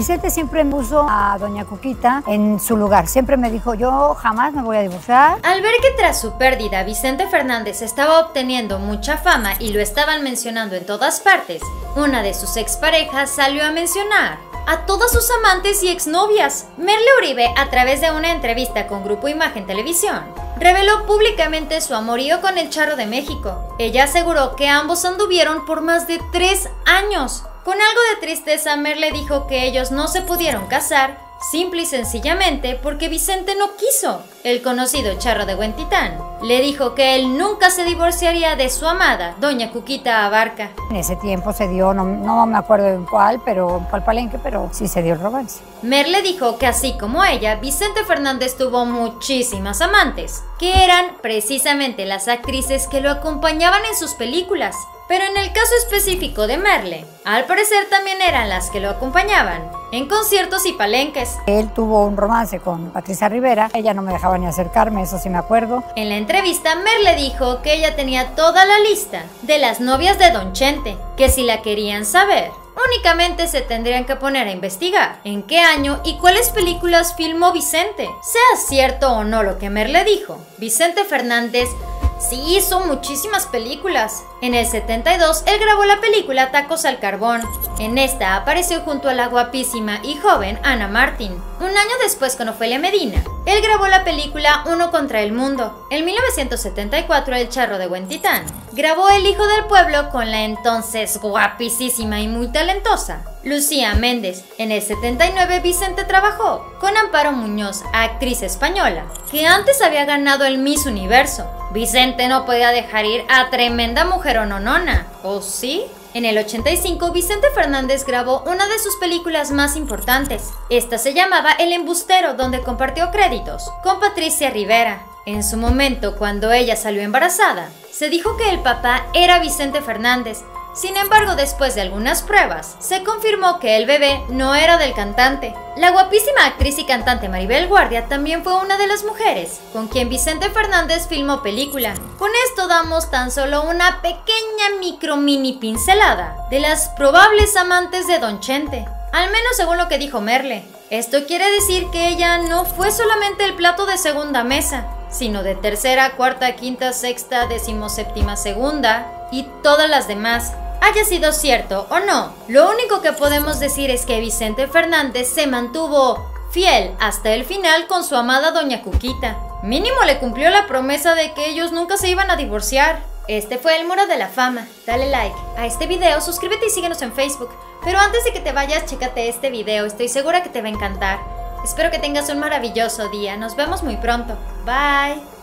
Vicente siempre me puso a Doña Cuquita en su lugar. Siempre me dijo, yo jamás me voy a divorciar. Al ver que tras su pérdida Vicente Fernández estaba obteniendo mucha fama y lo estaban mencionando en todas partes, una de sus exparejas salió a mencionar a todas sus amantes y exnovias. Merle Uribe, a través de una entrevista con Grupo Imagen Televisión, reveló públicamente su amorío con El Charo de México. Ella aseguró que ambos anduvieron por más de 3 años. Con algo de tristeza, Merle dijo que ellos no se pudieron casar, simple y sencillamente porque Vicente no quiso. El conocido Charro de Huentitán le dijo que él nunca se divorciaría de su amada, Doña Cuquita Abarca. En ese tiempo se dio, no me acuerdo en cuál, pero en cuál palenque, pero sí se dio el romance. Merle dijo que así como ella, Vicente Fernández tuvo muchísimas amantes, que eran precisamente las actrices que lo acompañaban en sus películas. Pero en el caso específico de Merle, al parecer también eran las que lo acompañaban en conciertos y palenques. Él tuvo un romance con Patricia Rivera, ella no me dejaba ni acercarme, eso sí me acuerdo. En la entrevista, Merle dijo que ella tenía toda la lista de las novias de Don Chente, que si la querían saber, únicamente se tendrían que poner a investigar en qué año y cuáles películas filmó Vicente. Sea cierto o no lo que Merle dijo, Vicente Fernández sí hizo muchísimas películas. En el 72 él grabó la película Tacos al Carbón. En esta apareció junto a la guapísima y joven Ana Martín. Un año después, con Ofelia Medina, él grabó la película Uno contra el Mundo. En 1974 El Charro de Huentitán grabó El Hijo del Pueblo con la entonces guapísima y muy talentosa Lucía Méndez. En el 79 Vicente trabajó con Amparo Muñoz, actriz española, que antes había ganado el Miss Universo. Vicente no podía dejar ir a tremenda mujer ononona, ¿o sí? En el 85 Vicente Fernández grabó una de sus películas más importantes. Esta se llamaba El Embustero, donde compartió créditos con Patricia Rivera. En su momento, cuando ella salió embarazada, se dijo que el papá era Vicente Fernández. Sin embargo, después de algunas pruebas, se confirmó que el bebé no era del cantante. La guapísima actriz y cantante Maribel Guardia también fue una de las mujeres con quien Vicente Fernández filmó película. Con esto damos tan solo una pequeña micro-mini pincelada de las probables amantes de Don Chente, al menos según lo que dijo Merle. Esto quiere decir que ella no fue solamente el plato de segunda mesa, sino de tercera, cuarta, quinta, sexta, 17ª, segunda y todas las demás. Haya sido cierto o no, lo único que podemos decir es que Vicente Fernández se mantuvo fiel hasta el final con su amada Doña Cuquita. Mínimo le cumplió la promesa de que ellos nunca se iban a divorciar. Este fue El Muro de la Fama. Dale like a este video, suscríbete y síguenos en Facebook. Pero antes de que te vayas, chécate este video, estoy segura que te va a encantar. Espero que tengas un maravilloso día, nos vemos muy pronto. Bye.